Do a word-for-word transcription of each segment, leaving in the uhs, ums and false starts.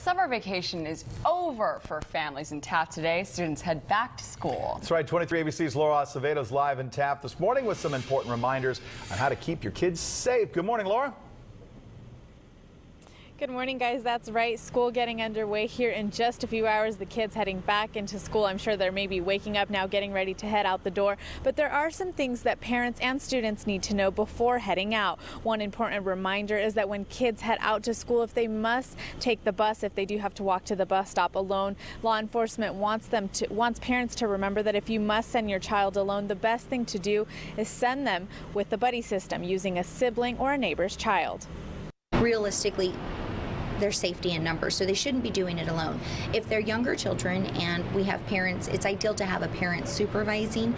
Summer vacation is over for families in Taft today. Students head back to school. That's right. twenty-three A B C's Laura Acevedo is live in Taft this morning with some important reminders on how to keep your kids safe. Good morning, Laura. Good morning, guys. That's right. School getting underway here in just a few hours. The kids heading back into school. I'm sure they're maybe waking up now, getting ready to head out the door. But there are some things that parents and students need to know before heading out. One important reminder is that when kids head out to school, if they must take the bus, if they do have to walk to the bus stop alone, law enforcement wants them to wants parents to remember that if you must send your child alone, the best thing to do is send them with the buddy system using a sibling or a neighbor's child. Realistically, their safety in numbers, so they shouldn't be doing it alone. If they're younger children and we have parents, it's ideal to have a parent supervising.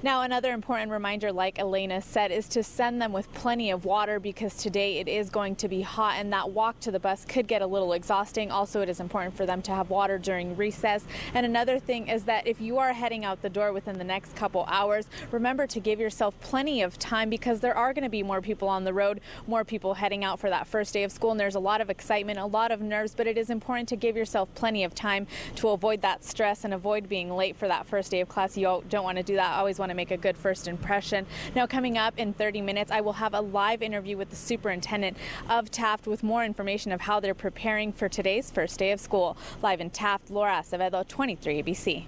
Now, another important reminder, like Elena said, is to send them with plenty of water, because today it is going to be hot and that walk to the bus could get a little exhausting. Also, it is important for them to have water during recess. And another thing is that if you are heading out the door within the next couple hours, remember to give yourself plenty of time, because there are going to be more people on the road, more people heading out for that first day of school. And there's a lot of excitement, a lot of nerves, but it is important to give yourself plenty of time to avoid that stress and avoid being late for that first day of class. You don't want to do that. I always want to make a good first impression. Now, coming up in thirty minutes, I will have a live interview with the superintendent of Taft with more information of how they're preparing for today's first day of school. Live in Taft, Laura Acevedo, twenty-three A B C.